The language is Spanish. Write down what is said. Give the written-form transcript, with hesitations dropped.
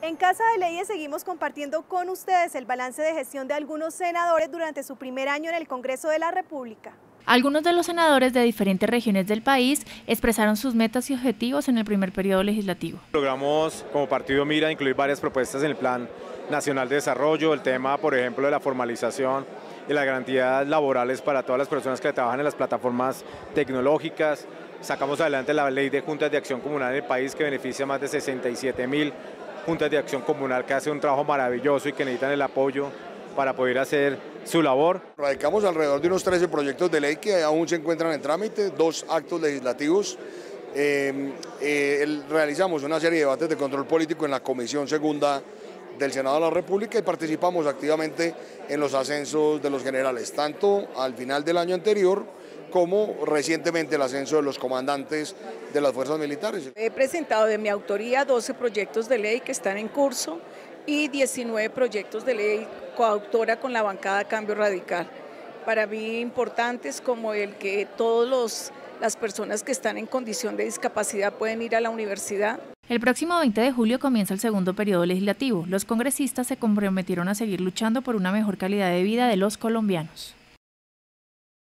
En Casa de Leyes seguimos compartiendo con ustedes el balance de gestión de algunos senadores durante su primer año en el Congreso de la República. Algunos de los senadores de diferentes regiones del país expresaron sus metas y objetivos en el primer periodo legislativo. Logramos como partido Mira incluir varias propuestas en el Plan Nacional de Desarrollo, el tema por ejemplo de la formalización y las garantías laborales para todas las personas que trabajan en las plataformas tecnológicas. Sacamos adelante la Ley de Juntas de Acción Comunal en el país que beneficia a más de 67.000 juntas de acción comunal que hacen un trabajo maravilloso y que necesitan el apoyo para poder hacer su labor. Radicamos alrededor de unos 13 proyectos de ley que aún se encuentran en trámite, 2 actos legislativos. Realizamos una serie de debates de control político en la Comisión Segunda del Senado de la República y participamos activamente en los ascensos de los generales, tanto al final del año anterior como recientemente el ascenso de los comandantes de las fuerzas militares. He presentado de mi autoría 12 proyectos de ley que están en curso y 19 proyectos de ley coautora con la bancada Cambio Radical. Para mí importantes como el que todas las personas que están en condición de discapacidad pueden ir a la universidad. El próximo 20 de julio comienza el segundo periodo legislativo. Los congresistas se comprometieron a seguir luchando por una mejor calidad de vida de los colombianos.